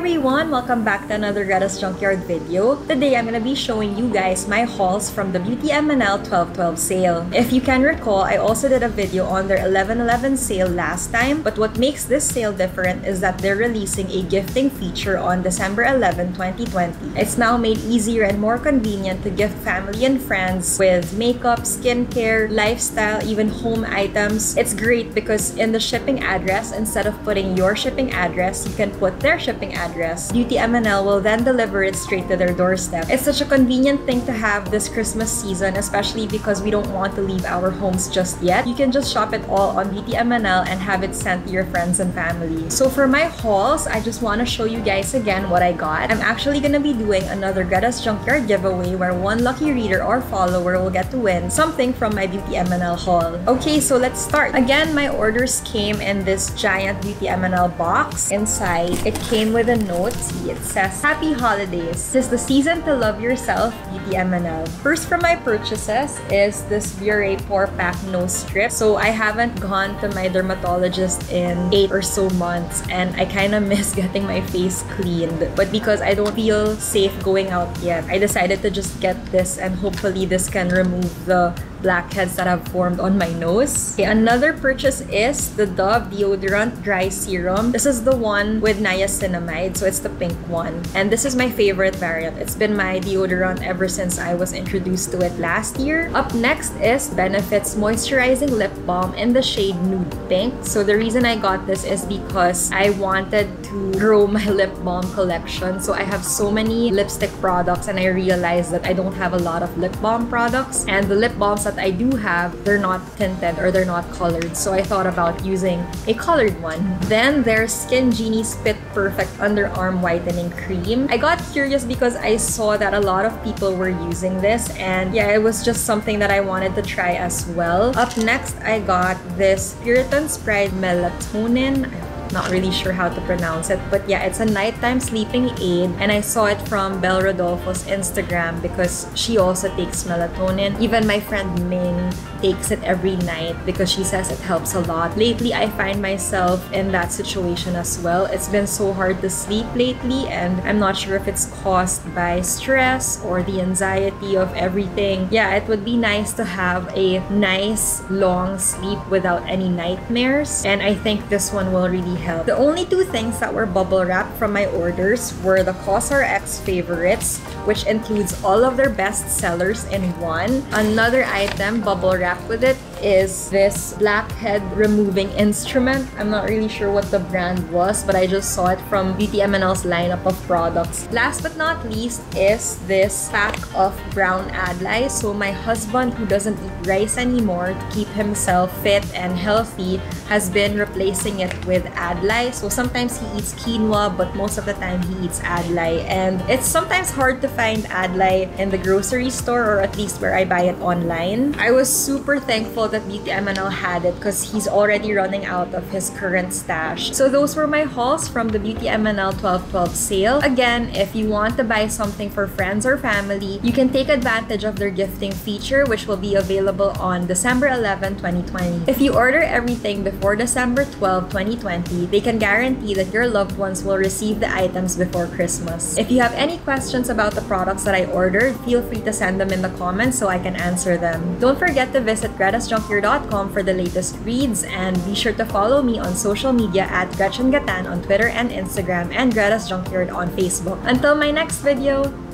everyone! Welcome back to another Greta's Junkyard video. Today, I'm gonna be showing you guys my hauls from the BeautyMNL 12/12 sale. If you can recall, I also did a video on their 11/11 sale last time, but what makes this sale different is that they're releasing a gifting feature on December 11, 2020. It's now made easier and more convenient to gift family and friends with makeup, skincare, lifestyle, even home items. It's great because in the shipping address, instead of putting your shipping address, you can put their shipping address. BeautyMNL will then deliver it straight to their doorstep. It's such a convenient thing to have this Christmas season, especially because we don't want to leave our homes just yet. You can just shop it all on BeautyMNL and have it sent to your friends and family. So for my hauls, I just want to show you guys again what I got. I'm actually going to be doing another Greta's Junkyard giveaway where one lucky reader or follower will get to win something from my BeautyMNL haul. Okay, so let's start. Again, my orders came in this giant BeautyMNL box. Inside, it came with a note. See, it says, "Happy Holidays. This is the season to love yourself, BeautyMNL." First from my purchases is this Bureau Pore Pack nose strip. So I haven't gone to my dermatologist in 8 or so months and I kind of miss getting my face cleaned. But because I don't feel safe going out yet, I decided to just get this and hopefully this can remove the blackheads that have formed on my nose. Okay, another purchase is the Dove Deodorant Dry Serum. This is the one with niacinamide, so it's the pink one. And this is my favorite variant. It's been my deodorant ever since I was introduced to it last year. Up next is Benefit's Moisturizing Lip Balm in the shade Nude Pink. So the reason I got this is because I wanted to grow my lip balm collection. So I have so many lipstick products and I realized that I don't have a lot of lip balm products. And the lip balms that I do have, they're not tinted or they're not colored, so I thought about using a colored one. Then there's Skin Genie's Fit Perfect Underarm Whitening Cream. I got curious because I saw that a lot of people were using this and yeah, it was just something that I wanted to try as well. Up next, I got this Puritan's Pride Melatonin. Not really sure how to pronounce it, but yeah, it's a nighttime sleeping aid and I saw it from Belle Rodolfo's Instagram because she also takes melatonin. Even my friend Ming takes it every night because she says it helps a lot. Lately, I find myself in that situation as well. It's been so hard to sleep lately and I'm not sure if it's caused by stress or the anxiety of everything. Yeah, it would be nice to have a nice long sleep without any nightmares and I think this one will really help. The only two things that were bubble wrapped from my orders were the COSRX favorites, which includes all of their best sellers in one. Another item bubble wrapped with it is this blackhead removing instrument. I'm not really sure what the brand was, but I just saw it from BeautyMNL's lineup of products. Last but not least is this pack of brown Adlai. So my husband, who doesn't eat rice anymore to keep himself fit and healthy, has been replacing it with Adlai. So sometimes he eats quinoa, but most of the time he eats Adlai. And it's sometimes hard to find Adlai in the grocery store, or at least where I buy it online. I was super thankful that BeautyMNL had it because he's already running out of his current stash. So those were my hauls from the BeautyMNL 12/12 sale. Again, if you want to buy something for friends or family, you can take advantage of their gifting feature, which will be available on December 11, 2020. If you order everything before December 12, 2020, they can guarantee that your loved ones will receive the items before Christmas. If you have any questions about the products that I ordered, feel free to send them in the comments so I can answer them. Don't forget to visit gretasjunkyard.com for the latest reads, and be sure to follow me on social media at Gretchen Gatan on Twitter and Instagram, and Greta's Junkyard on Facebook. Until my next video!